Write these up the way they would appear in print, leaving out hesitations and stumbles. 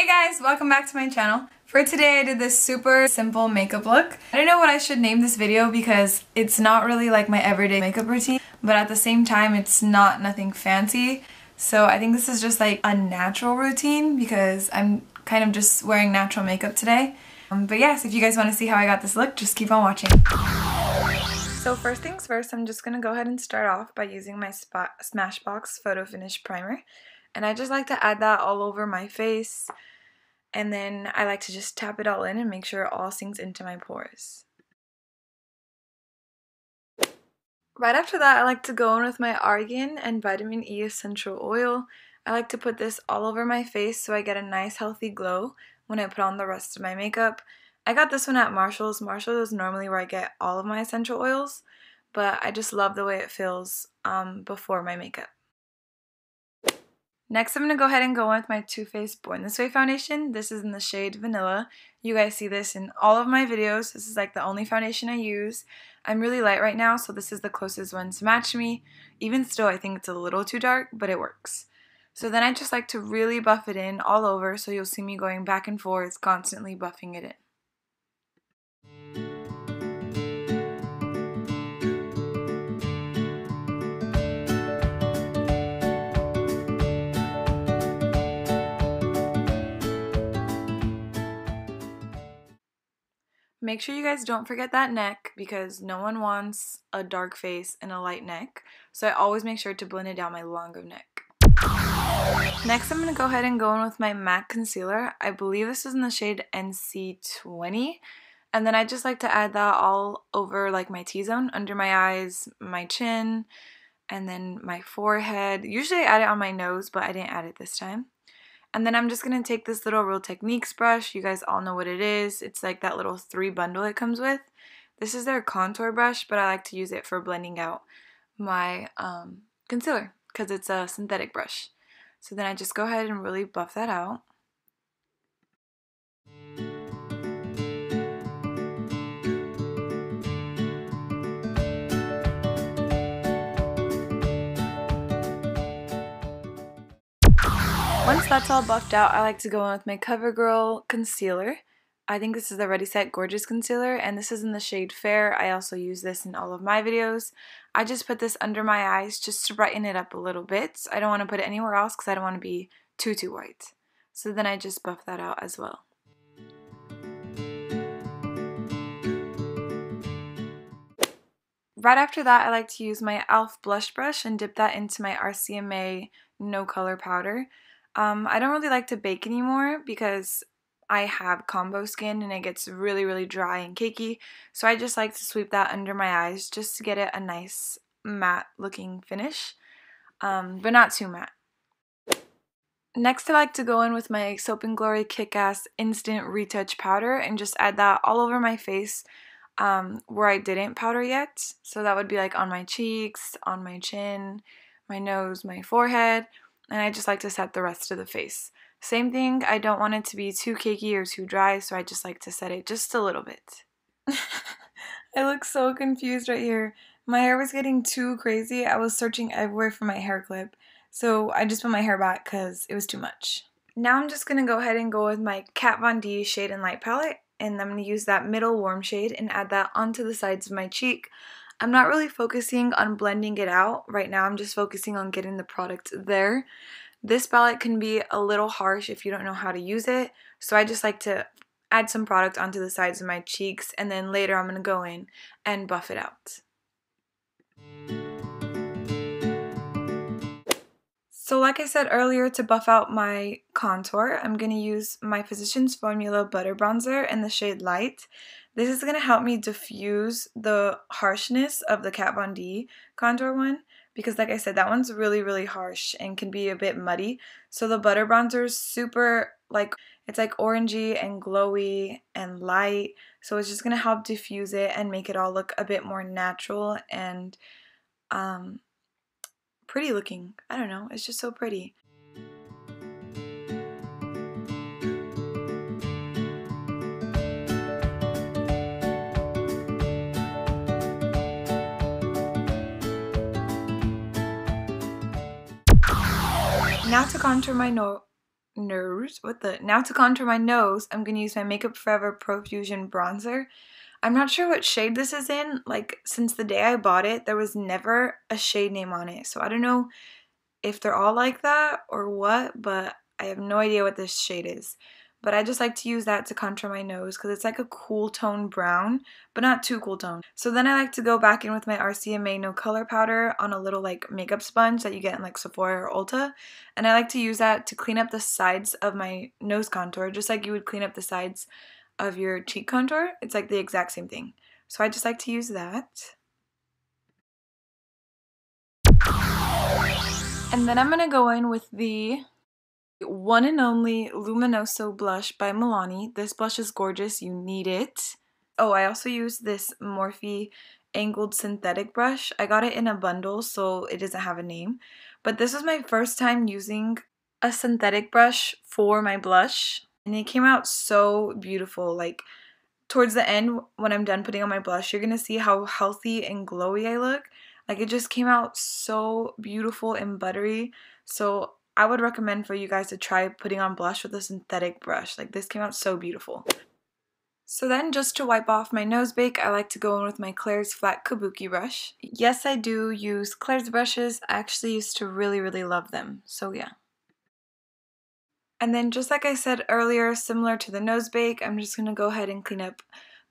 Hey guys, welcome back to my channel. For today I did this super simple makeup look. I don't know what I should name this video because it's not really like my everyday makeup routine, but at the same time it's not nothing fancy. So I think this is just like a natural routine because I'm kind of just wearing natural makeup today. But yes, if you guys want to see how I got this look, just keep on watching. So first things first, I'm just going to go ahead and start off by using my Smashbox Photo Finish Primer. And I just like to add that all over my face. And then I like to just tap it all in and make sure it all sinks into my pores. Right after that, I like to go in with my Argan and Vitamin E Essential Oil. I like to put this all over my face so I get a nice healthy glow when I put on the rest of my makeup. I got this one at Marshall's. Marshall's is normally where I get all of my essential oils, but I just love the way it feels before my makeup. Next, I'm going to go ahead and go in with my Too Faced Born This Way foundation. This is in the shade Vanilla. You guys see this in all of my videos. This is like the only foundation I use. I'm really light right now, so this is the closest one to match me. Even still, I think it's a little too dark, but it works. So then I just like to really buff it in all over, so you'll see me going back and forth, constantly buffing it in. Make sure you guys don't forget that neck because no one wants a dark face and a light neck. So I always make sure to blend it down my longer neck. Next, I'm going to go ahead and go in with my MAC concealer. I believe this is in the shade NC20. And then I just like to add that all over like my T-zone, under my eyes, my chin, and then my forehead. Usually I add it on my nose, but I didn't add it this time. And then I'm just going to take this little Real Techniques brush. You guys all know what it is. It's like that little 3 bundle it comes with. This is their contour brush, but I like to use it for blending out my concealer because it's a synthetic brush. So then I just go ahead and really buff that out. Once that's all buffed out, I like to go in with my CoverGirl concealer. I think this is the Ready Set Gorgeous concealer, and this is in the shade Fair. I also use this in all of my videos. I just put this under my eyes just to brighten it up a little bit. I don't want to put it anywhere else because I don't want to be too white. So then I just buff that out as well. Right after that, I like to use my ELF blush brush and dip that into my RCMA No Color Powder. I don't really like to bake anymore because I have combo skin and it gets really dry and cakey, so I just like to sweep that under my eyes just to get it a nice matte looking finish, but not too matte. Next, I like to go in with my Soap and Glory Kick-Ass Instant Retouch Powder and just add that all over my face where I didn't powder yet. So that would be like on my cheeks, on my chin, my nose, my forehead. And I just like to set the rest of the face. Same thing, I don't want it to be too cakey or too dry, so I just like to set it just a little bit. I look so confused right here. My hair was getting too crazy. I was searching everywhere for my hair clip, so I just put my hair back because it was too much. Now I'm just going to go ahead and go with my Kat Von D Shade and Light Palette, and I'm going to use that middle warm shade and add that onto the sides of my cheek. I'm not really focusing on blending it out right now, I'm just focusing on getting the product there. This palette can be a little harsh if you don't know how to use it, so I just like to add some product onto the sides of my cheeks, and then later I'm going to go in and buff it out. So like I said earlier, to buff out my contour, I'm going to use my Physicians Formula Butter Bronzer in the shade Light. This is going to help me diffuse the harshness of the Kat Von D contour one because like I said, that one's really harsh and can be a bit muddy. So the butter bronzer is super like, it's like orangey and glowy and light. So it's just going to help diffuse it and make it all look a bit more natural and pretty looking. I don't know, it's just so pretty. Now to contour my no nose. Now to contour my nose, I'm going to use my Makeup Forever Pro Fusion Bronzer. I'm not sure what shade this is in. Like, since the day I bought it, there was never a shade name on it. So I don't know if they're all like that or what, but I have no idea what this shade is. But I just like to use that to contour my nose because it's like a cool tone brown, but not too cool tone. So then I like to go back in with my RCMA No Color Powder on a little like makeup sponge that you get in like Sephora or Ulta. And I like to use that to clean up the sides of my nose contour, just like you would clean up the sides of your cheek contour. It's like the exact same thing. So I just like to use that. And then I'm going to go in with the one and only Luminoso blush by Milani. This blush is gorgeous. You need it. Oh, I also use this Morphe angled synthetic brush. I got it in a bundle, so it doesn't have a name. But this was my first time using a synthetic brush for my blush. And it came out so beautiful. Like, towards the end, when I'm done putting on my blush, you're going to see how healthy and glowy I look. Like, it just came out so beautiful and buttery. So I would recommend for you guys to try putting on blush with a synthetic brush. Like, this came out so beautiful. So then, just to wipe off my nose bake, I like to go in with my Claire's Flat Kabuki brush. Yes, I do use Claire's brushes. I actually used to really, really love them. So yeah. And then, just like I said earlier, similar to the nose bake, I'm just going to go ahead and clean up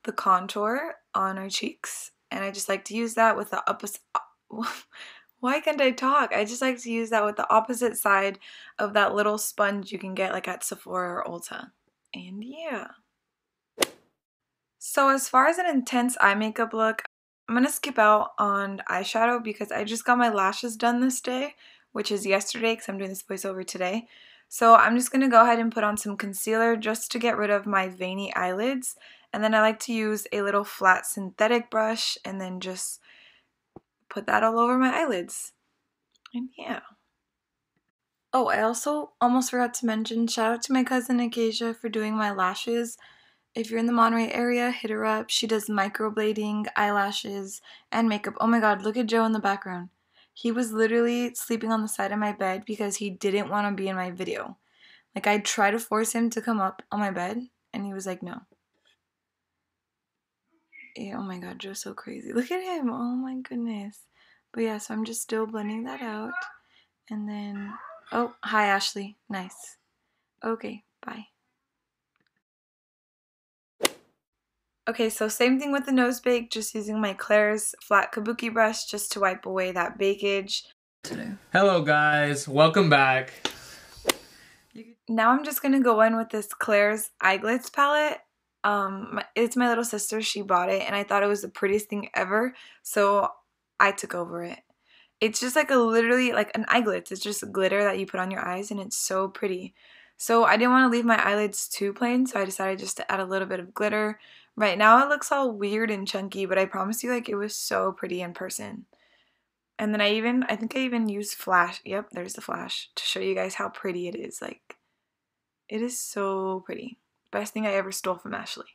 the contour on our cheeks. And I just like to use that with the opposite. Why can't I talk? I just like to use that with the opposite side of that little sponge you can get like at Sephora or Ulta. And yeah. So as far as an intense eye makeup look, I'm going to skip out on eyeshadow because I just got my lashes done this day, which is yesterday because I'm doing this voiceover today. So I'm just going to go ahead and put on some concealer just to get rid of my veiny eyelids. And then I like to use a little flat synthetic brush and then just put that all over my eyelids. And yeah. Oh, I also almost forgot to mention, shout out to my cousin Acacia for doing my lashes. If you're in the Monterey area, hit her up. She does microblading, eyelashes, and makeup. Oh my god, look at Joe in the background. He was literally sleeping on the side of my bed because he didn't want to be in my video. Like, I tried to force him to come up on my bed, and he was like, no. Yeah, oh my god, Joe's so crazy. Look at him. Oh my goodness. But yeah, so I'm just still blending that out. And then, oh, hi, Ashley. Nice. Okay, bye. Okay, so same thing with the nose bake, just using my Claire's Flat Kabuki brush just to wipe away that bakage. Hello guys, welcome back. Now I'm just going to go in with this Claire's Eye Glitz palette. It's my little sister, she bought it, and I thought it was the prettiest thing ever, so I took over it. It's just like a literally, like an eye glitz. It's just glitter that you put on your eyes, and it's so pretty. So I didn't want to leave my eyelids too plain, so I decided just to add a little bit of glitter. Right now it looks all weird and chunky, but I promise you, like, it was so pretty in person. And then I think I even used flash. Yep, there's the flash to show you guys how pretty it is. Like, it is so pretty. Best thing I ever stole from Ashley.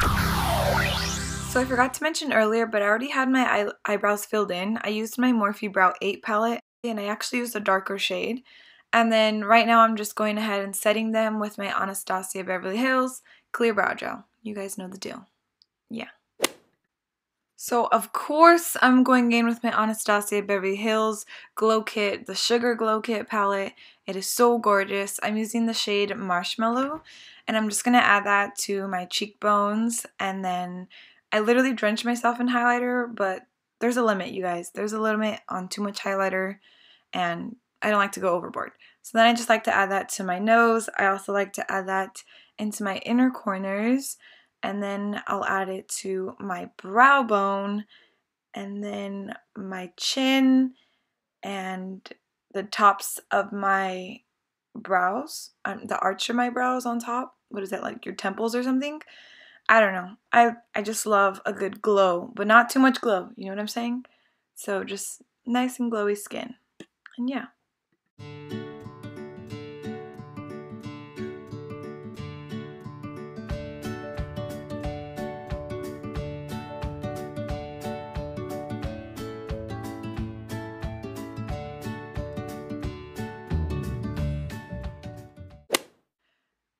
So I forgot to mention earlier, but I already had my eyebrows filled in. I used my Morphe Brow 8 palette, and I actually used a darker shade. And then right now I'm just going ahead and setting them with my Anastasia Beverly Hills Clear Brow Gel. You guys know the deal. Yeah. So of course I'm going in with my Anastasia Beverly Hills Glow Kit, the Sugar Glow Kit palette. It is so gorgeous. I'm using the shade Marshmallow, and I'm just going to add that to my cheekbones. And then I literally drenched myself in highlighter, but there's a limit, you guys. There's a limit on too much highlighter, and I don't like to go overboard. So then I just like to add that to my nose. I also like to add that into my inner corners, and then I'll add it to my brow bone, and then my chin, and the tops of my brows, the arch of my brows on top. What is that, like your temples or something? I don't know. I just love a good glow, but not too much glow, you know what I'm saying? So just nice and glowy skin, and yeah.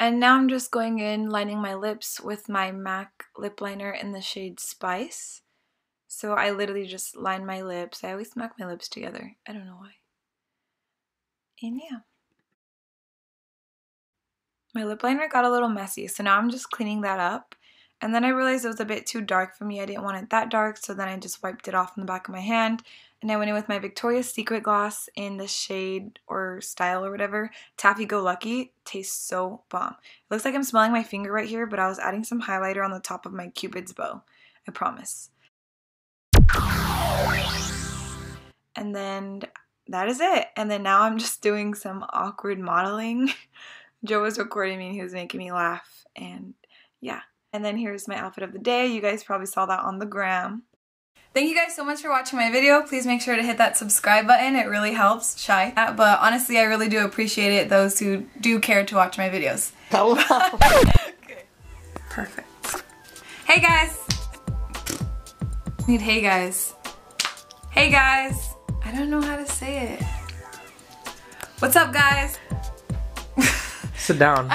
And now I'm just going in, lining my lips with my MAC lip liner in the shade Spice. So I literally just line my lips. I always smack my lips together. I don't know why. And yeah. My lip liner got a little messy, so now I'm just cleaning that up. And then I realized it was a bit too dark for me. I didn't want it that dark, so then I just wiped it off on the back of my hand. And I went in with my Victoria's Secret gloss in the shade or style or whatever, Taffy Go Lucky. Tastes so bomb. It looks like I'm smelling my finger right here, but I was adding some highlighter on the top of my Cupid's bow. I promise. And then that is it. And then now I'm just doing some awkward modeling. Joe was recording me and he was making me laugh. And yeah. And then here's my outfit of the day. You guys probably saw that on the gram. Thank you guys so much for watching my video. Please make sure to hit that subscribe button. It really helps. Shy. But honestly, I really do appreciate it, those who do care to watch my videos. Okay. Perfect. Hey guys. I need hey guys. Hey guys. I don't know how to say it. What's up guys? Sit down.